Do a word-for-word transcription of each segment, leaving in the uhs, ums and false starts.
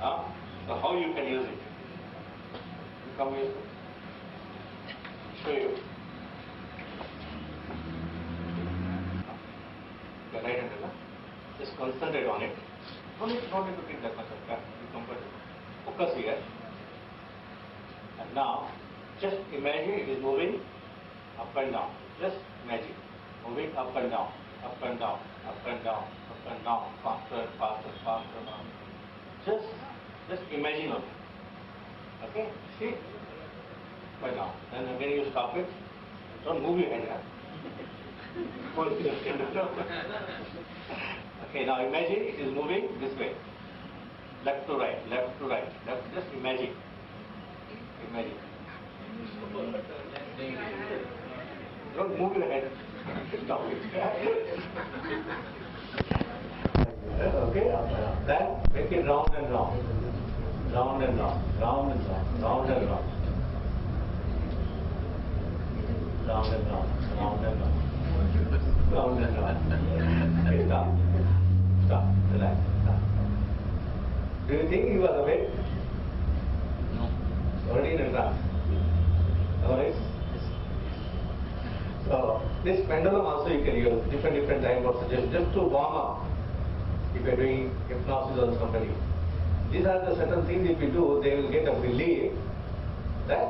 Huh? So how you can use it? You come here. Show you. The right hand, huh? Just concentrate on it. Only not to keep that much of that. You compare. Focus here. And now, just imagine it is moving up and down. Just imagine moving up and down, up and down, up and down, up and down, faster, faster, faster, faster. Just, just imagine it. Okay? See? By now. Then again you stop it. Don't move your hand now. Okay. Now imagine it is moving this way, left to right, left to right. Left. Just imagine. Imagine. Don't move your head. Stop it. Okay? Then make it round and round. Round and round. Round and round. Round and round. Round and round. Round and round. Round and round. Okay, stop. Stop. Relax. Stop. Do you think you are awake? No. Already in a trance. Alright? So, this pendulum also you can use, different different time for suggestions, just to warm up if you are doing hypnosis on somebody. These are the certain things if you do, they will get a belief that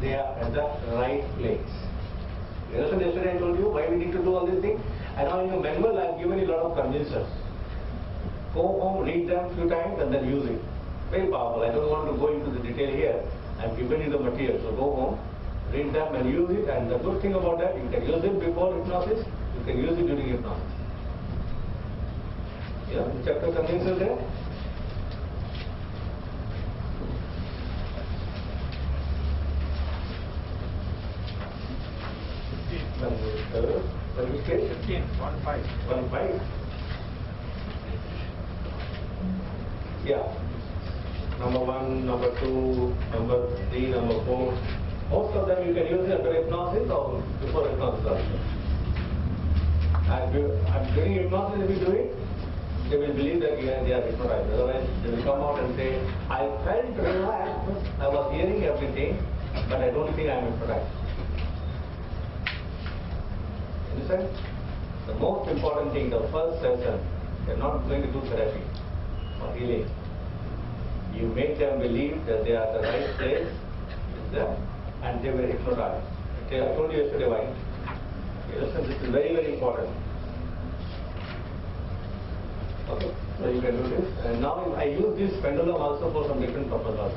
they are at the right place. You know, so yesterday I told you why we need to do all these things. And now in your manual I have given you a lot of convincers. Go home, read them a few times and then use it. Very powerful. I don't want to go into the detail here. I have given you the material. So go home, read them and use it, and the good thing about that, you can use it before hypnosis, you can use it during hypnosis. You know, check the convincers there. fifteen. fifteen. One five. One five. Yeah. Number one, number two, number three, number four. Most of them you can use after hypnosis or before hypnosis also. And during hypnosis if you do it, they will believe that you are, they are hypnotized. Otherwise they will come out and say, I felt relaxed, I was hearing everything, but I don't think I am hypnotized. Understand? The most important thing, the first session, they are not going to do therapy or healing. You make them believe that they are the right place with them, and they were hypnotized. Okay, I told you yesterday why. Okay, listen, this is very, very important. Okay, so you can do this. And now I use this pendulum also for some different purpose also.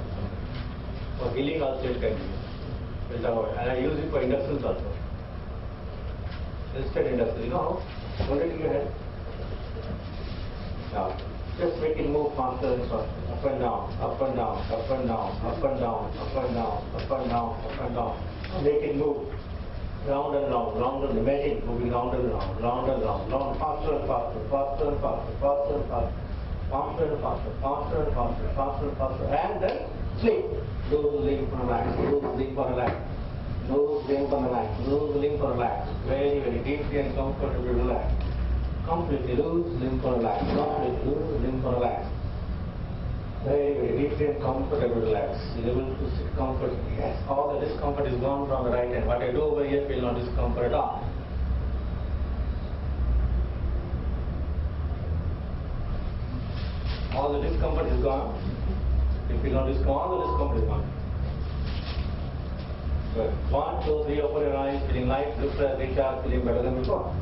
For healing also it can be used. And I use it for industries also. Instant industry, you know how? Hold it in your head. Now, just make it move faster and faster. Up and down, up and down, up and down, up and down, up and down, up and down, up and down. Make it move. Round and round, round and imagine moving round and round, round and round, round, faster and faster, faster and faster, faster and faster, faster and faster, faster and faster, faster and faster. And then sleep. Losing for a line, losing for a line, losing for a line, losing for a line. Very, very deeply and comfortably relax. Completely loose, limb for a line, completely loose, limb for a line. Very, very deeply and comfortable, relax. You're able to sit comfortably. Yes, all the discomfort is gone from the right hand. What I do over here will not discomfort at all. All the discomfort is gone. If you don't discomfort, all the discomfort is gone. Good. One, two, three, open your eyes, feeling light, refreshed, recharged, feeling better than before.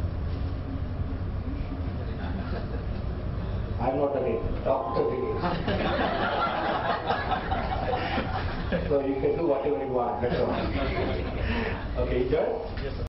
I'm not a doctor today. So you can do whatever you want. That's all. Okay, you done? Yes, sir.